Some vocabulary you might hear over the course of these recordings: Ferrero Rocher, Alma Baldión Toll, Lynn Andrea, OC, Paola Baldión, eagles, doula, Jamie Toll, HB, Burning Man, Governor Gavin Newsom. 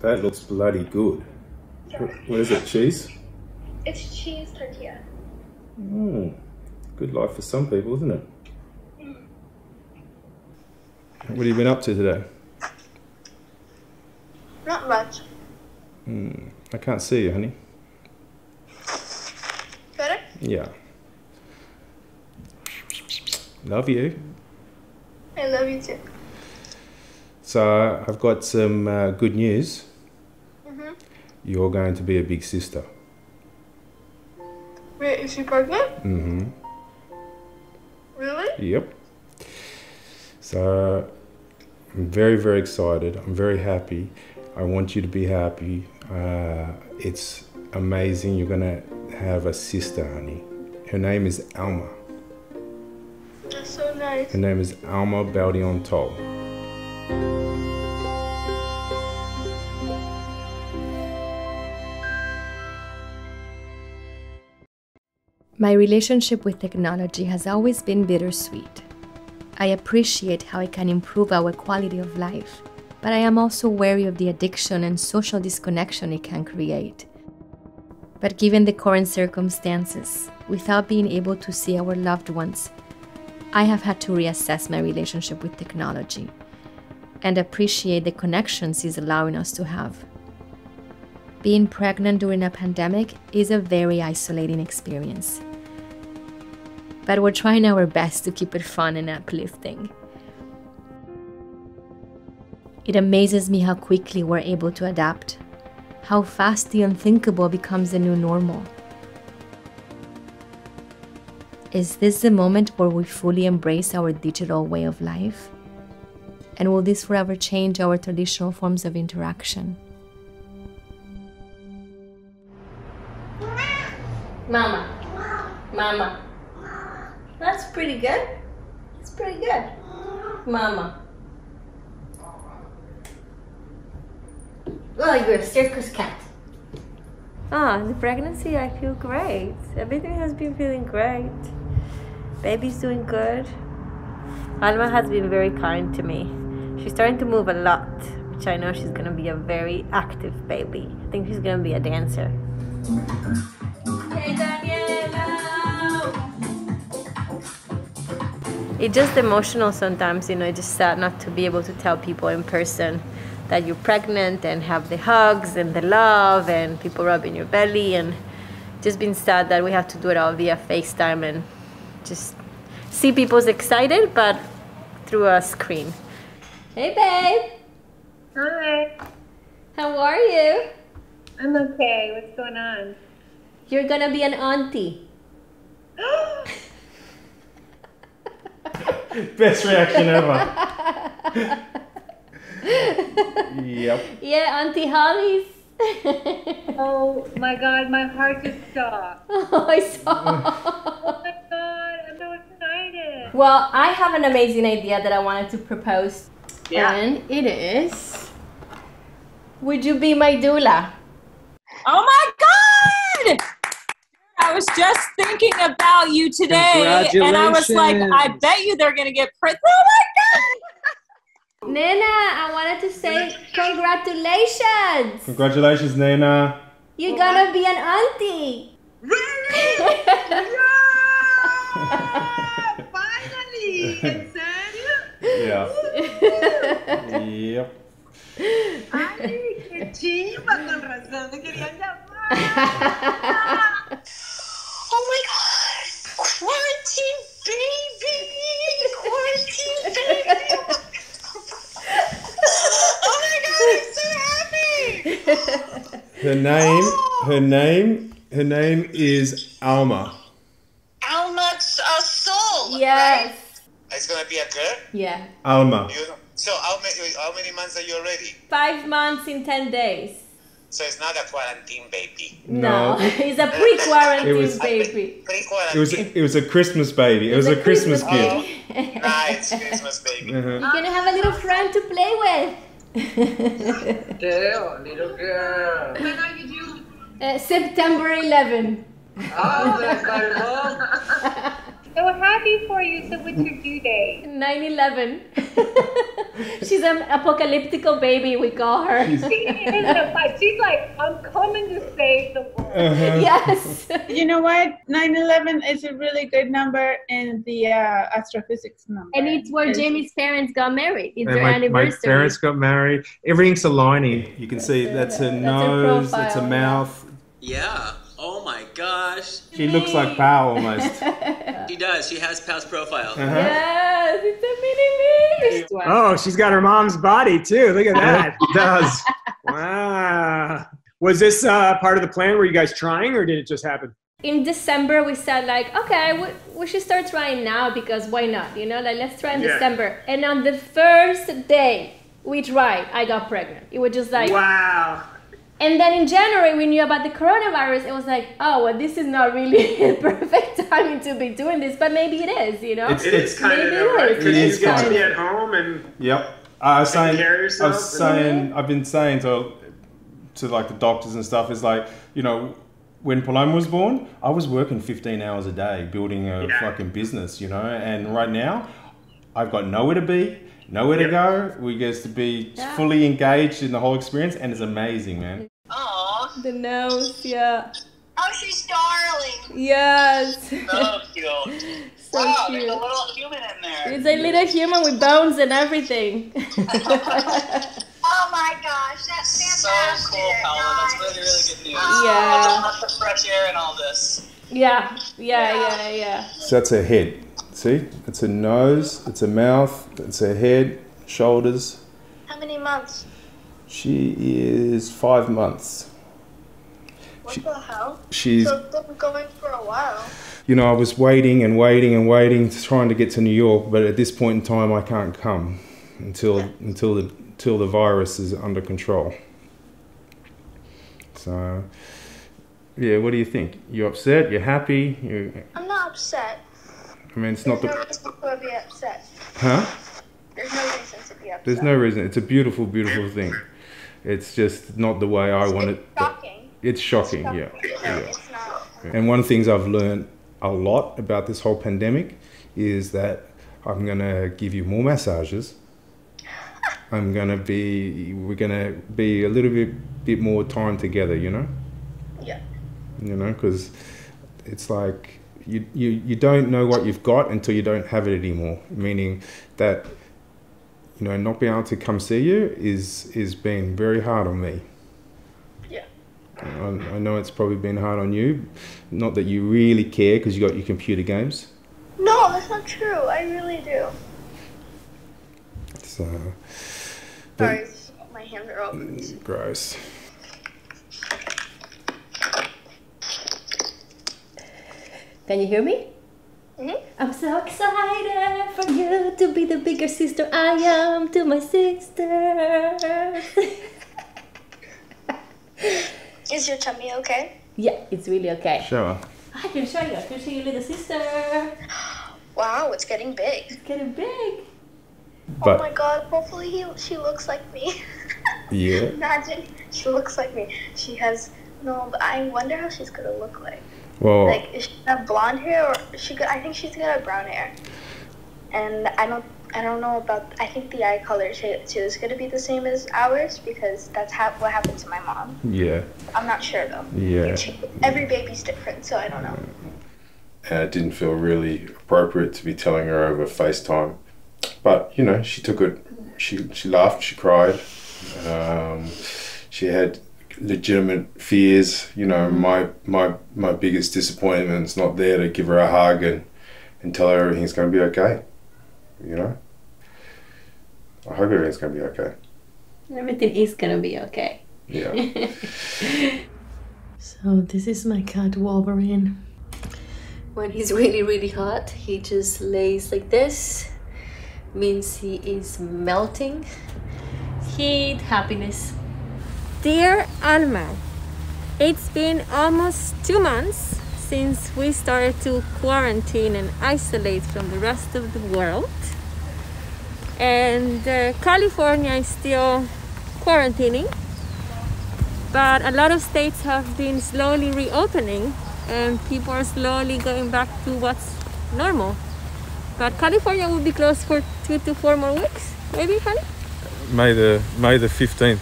That looks bloody good. What is it, cheese? It's cheese tortilla. Mm. Good life for some people, isn't it? Mm. What have you been up to today? Not much. Mm. I can't see you, honey. Better? Yeah. Love you. I love you too. So I've got some good news. Mm-hmm. You're going to be a big sister. Wait, is she pregnant? Mm-hmm. Really? Yep. So I'm very, very excited. I'm very happy. I want you to be happy. It's amazing. You're gonna have a sister, honey. Her name is Alma. That's so nice. Her name is Alma Baldión Toll. My relationship with technology has always been bittersweet. I appreciate how it can improve our quality of life, but I am also wary of the addiction and social disconnection it can create. But given the current circumstances, without being able to see our loved ones, I have had to reassess my relationship with technology and appreciate the connections it's allowing us to have. Being pregnant during a pandemic is a very isolating experience, but we're trying our best to keep it fun and uplifting. It amazes me how quickly we're able to adapt, how fast the unthinkable becomes the new normal. Is this the moment where we fully embrace our digital way of life? And will this forever change our traditional forms of interaction? Mama. Mama. That's pretty good. It's pretty good. Mama. Well, you're a circus cat. Oh, the pregnancy, I feel great. Everything has been feeling great. Baby's doing good. Alma has been very kind to me. She's starting to move a lot, which I know she's gonna be a very active baby. I think she's gonna be a dancer. Hey, Daniela! It's just emotional sometimes, you know, it's just sad not to be able to tell people in person that you're pregnant and have the hugs and the love and people rubbing your belly, and just been sad that we have to do it all via FaceTime and just see people's excited but through a screen. Hey babe! Hi! How are you? I'm okay, what's going on? You're gonna be an auntie. Best reaction ever. Yep. Yeah, Auntie Holly's. Oh my God, my heart just stopped. Oh, I saw. Oh my God, I'm so excited. Well, I have an amazing idea that I wanted to propose. Yeah. And it is, would you be my doula? Oh my God! I was just thinking about you today, and I was like, I bet you they're gonna get pregnant. Oh my God! Nena, I wanted to say congratulations! Congratulations, Nena! You're gonna be an auntie! Really? Yeah! Finally! Can you? Yeah. Yep. Ay, qué chimba, con razón te querían llamar. Oh my God! Quarantine baby! Quarantine baby! Her name is Alma. Alma Soul. Yes. Right? It's gonna be a girl. Yeah. Alma. So how many months are you already? 5 months in 10 days. So it's not a quarantine baby. No, it's a pre-quarantine baby. Pre-quarantine. It was a Christmas baby. It was a Christmas gift. Oh, nice Christmas baby. Uh-huh. You're gonna have a little friend to play with. Girl, little girl. When are you due? September 11. Oh, that's so happy for you. So what's your due date? 9/11. She's an apocalyptical baby, we call her. She's like, I'm coming to save the world. Yes. You know what? 9/11 is a really good number in the astrophysics number. And it's where Jamie's parents got married. It's their anniversary. My parents got married. Everything's aligning. You can see that's her nose, that's her mouth. Yeah. Oh my gosh. She looks like Bao almost. She does. She has past profile. Uh-huh. Yes, it's a mini me. Oh, she's got her mom's body too. Look at that. It does. Wow. Was this part of the plan? Were you guys trying or did it just happen? In December, we said like, okay, we should start trying now because why not? You know, like let's try in December. And on the first day we tried, I got pregnant. It was just like, wow. And then in January, we knew about the coronavirus. It was like, oh, well, this is not really perfect timing to be doing this, but maybe it is, you know? It's kind of right, because you get to be at home and, care yourself. I've been saying to like the doctors and stuff is like, you know, when Paloma was born, I was working 15 hours a day building a fucking business, you know? And right now, I've got nowhere to be. Nowhere to go. We get to be fully engaged in the whole experience, and it's amazing, man. Aww. The nose, Oh, she's darling. Yes. So cute. Wow, cute. There's a little human in there. It's a little human with bones and everything. Oh my gosh, that's fantastic. So cool, Paola. That's really, really good news. Yeah. Lots of fresh air and all this. Yeah. So that's her head. See, it's a nose, it's a mouth, it's a head, shoulders. How many months? She is 5 months. What the hell? She's been going for a while. You know, I was waiting, trying to get to New York, but at this point in time, I can't come until the virus is under control. So, yeah, what do you think? You upset? You're happy? I'm not upset. I mean, there's no reason to be upset. Huh? There's no reason to be upset. There's no reason. It's a beautiful, beautiful thing. It's just not the way I want it. Shocking. It's shocking. No, it's not. And one of the things I've learned a lot about this whole pandemic is that I'm going to give you more massages. We're going to be a little bit more time together, you know? Yeah. You know, because it's like... You don't know what you've got until you don't have it anymore. Meaning that, you know, not being able to come see you is being very hard on me. Yeah. I know it's probably been hard on you. Not that you really care because you got your computer games. No, that's not true. I really do. So. Sorry, my hands are open. Gross. Can you hear me? Mm-hmm. I'm so excited for you to be the bigger sister I am to my sisters. Is your tummy okay? Yeah, it's really okay. Sure. I can show you. I can show you little sister. Wow, it's getting big. It's getting big. But oh my God, hopefully she looks like me. Yeah. Imagine she looks like me. She has, no, but I wonder how she's going to look like. Well, like, is she gonna have blonde hair or I think she's gonna have brown hair, and I don't know about. I think the eye color too is gonna be the same as ours because that's what happened to my mom. Yeah. I'm not sure though. Yeah. Every baby's different, so I don't know. And it didn't feel really appropriate to be telling her over FaceTime, but you know she took it. She laughed. She cried. She had legitimate fears, you know. My biggest disappointment is not there to give her a hug and tell her everything's going to be okay. You know, I hope everything's going to be okay. Everything is going to be okay. Yeah. So this is my cat Wolverine. When he's really, really hot, he just lays like this. Means he is melting. Heat, happiness. Dear Alma, it's been almost 2 months since we started to quarantine and isolate from the rest of the world. And California is still quarantining, but a lot of states have been slowly reopening and people are slowly going back to what's normal. But California will be closed for 2 to 4 more weeks, maybe, honey? May the 15th.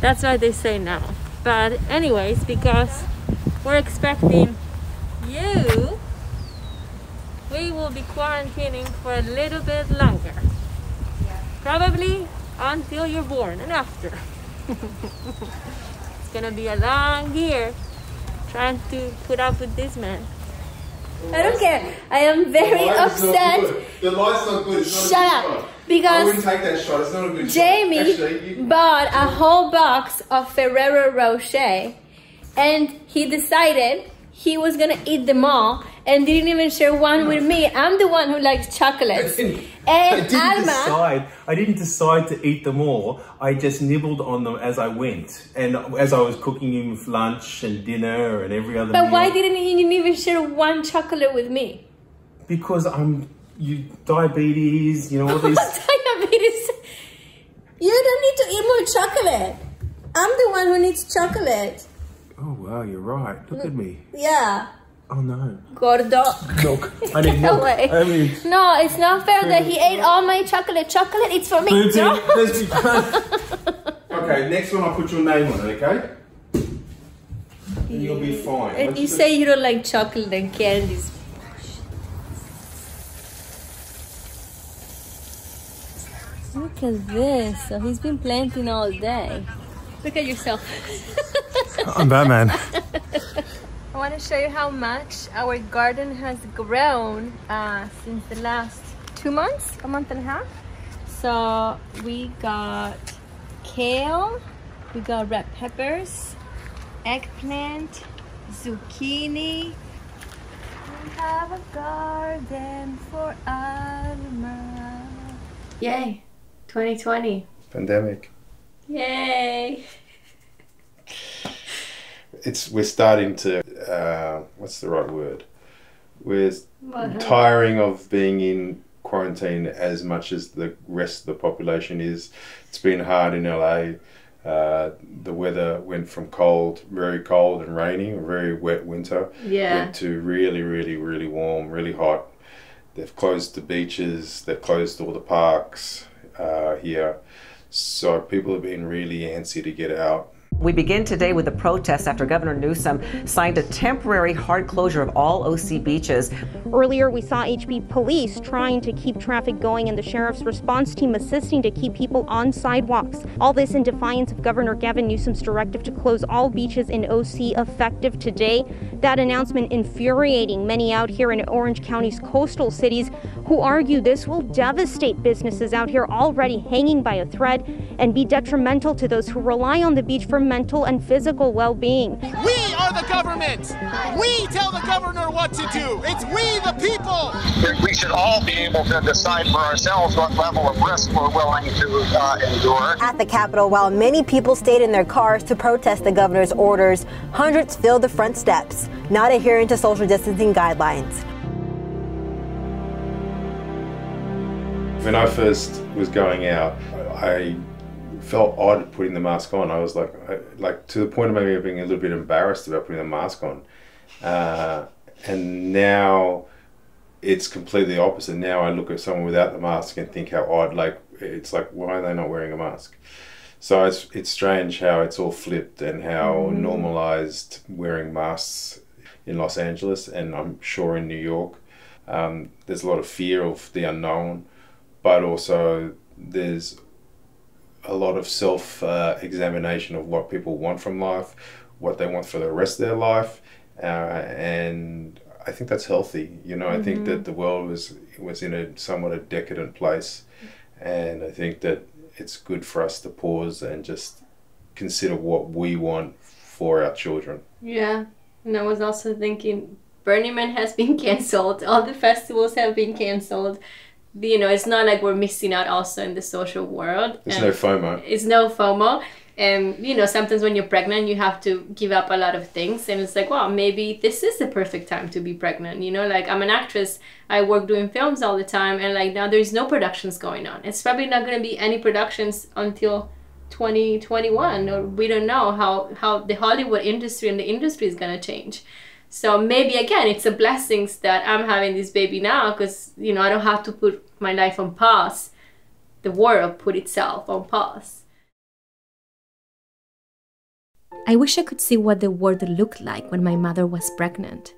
That's what they say now. But anyways, because we're expecting you, we will be quarantining for a little bit longer. Yeah. Probably until you're born and after. It's gonna be a long year trying to put up with this man. I don't care. I am very upset. The light's not good. It's not Shut up. Because I wouldn't take that shot. It's not a good shot. Jamie bought a whole box of Ferrero Rocher and he decided he was gonna eat them all and didn't even share one with me. I'm the one who likes chocolates. I didn't decide to eat them all. I just nibbled on them as I went, and as I was cooking him lunch and dinner and every other meal. Why didn't you even share one chocolate with me? Because diabetes, you know, all these diabetes. You don't need to eat more chocolate. I'm the one who needs chocolate. Oh wow, you're right. Look at me. Yeah. Oh no. Gordo. Milk. I need milk. I mean, no, it's not fair that he ate all my chocolate. Chocolate, it's for me. Okay, next one I'll put your name on it, okay? And you'll be fine. And you say you don't like chocolate and candies. Look at this. So he's been planting all day. Look at yourself. I'm Batman. I want to show you how much our garden has grown since the last 2 months, a month and a half. So we got kale, we got red peppers, eggplant, zucchini. We have a garden for Alma. Yay, 2020. Pandemic. Yay. We're starting to, what's the right word? We're tiring of being in quarantine as much as the rest of the population is. It's been hard in LA. The weather went from cold, very cold and rainy, a very wet winter, went to really, really, really warm, really hot. They've closed the beaches, they've closed all the parks here. So people have been really antsy to get out. We begin today with a protest after Governor Newsom signed a temporary hard closure of all OC beaches. Earlier, we saw HB police trying to keep traffic going and the sheriff's response team assisting to keep people on sidewalks. All this in defiance of Governor Gavin Newsom's directive to close all beaches in OC effective today. That announcement infuriating many out here in Orange County's coastal cities who argue this will devastate businesses out here already hanging by a thread and be detrimental to those who rely on the beach for mental and physical well-being. We are the government. We tell the governor what to do. It's we the people. We should all be able to decide for ourselves what level of risk we're willing to endure. At the Capitol, while many people stayed in their cars to protest the governor's orders, hundreds filled the front steps, not adhering to social distancing guidelines. When I first was going out, I felt odd putting the mask on. I was like to the point of maybe being a little bit embarrassed about putting the mask on. And now it's completely opposite. Now I look at someone without the mask and think how odd, it's like, why are they not wearing a mask? So it's strange how it's all flipped and how normalized wearing masks in Los Angeles, and I'm sure in New York. There's a lot of fear of the unknown, but also there's a lot of self-examination of what people want from life, what they want for the rest of their life, and I think that's healthy. You know, I think that the world was in a somewhat a decadent place, and I think that it's good for us to pause and just consider what we want for our children. Yeah, and I was also thinking, Burning Man has been cancelled, all the festivals have been cancelled. You know, it's not like we're missing out also in the social world. There's no FOMO. It's no FOMO. And, you know, sometimes when you're pregnant, you have to give up a lot of things. And it's like, well, maybe this is the perfect time to be pregnant. You know, like I'm an actress. I work doing films all the time. And like now there's no productions going on. It's probably not going to be any productions until 2021. Or we don't know how the Hollywood industry and the industry is going to change. So maybe again, it's a blessing that I'm having this baby now, because you know I don't have to put my life on pause. The world put itself on pause. I wish I could see what the world looked like when my mother was pregnant.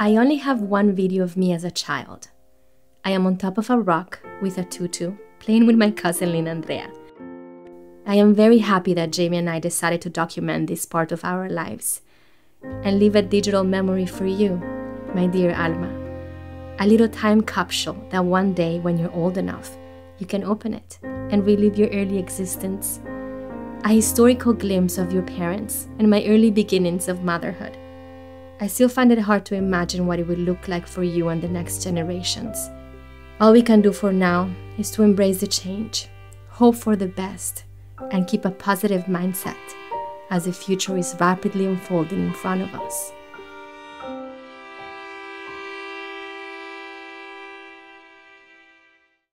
I only have one video of me as a child. I am on top of a rock with a tutu, playing with my cousin Lynn Andrea. I am very happy that Jamie and I decided to document this part of our lives and leave a digital memory for you, my dear Alma. A little time capsule that one day, when you're old enough, you can open it and relive your early existence. A historical glimpse of your parents and my early beginnings of motherhood. I still find it hard to imagine what it would look like for you and the next generations. All we can do for now is to embrace the change, hope for the best, and keep a positive mindset as the future is rapidly unfolding in front of us.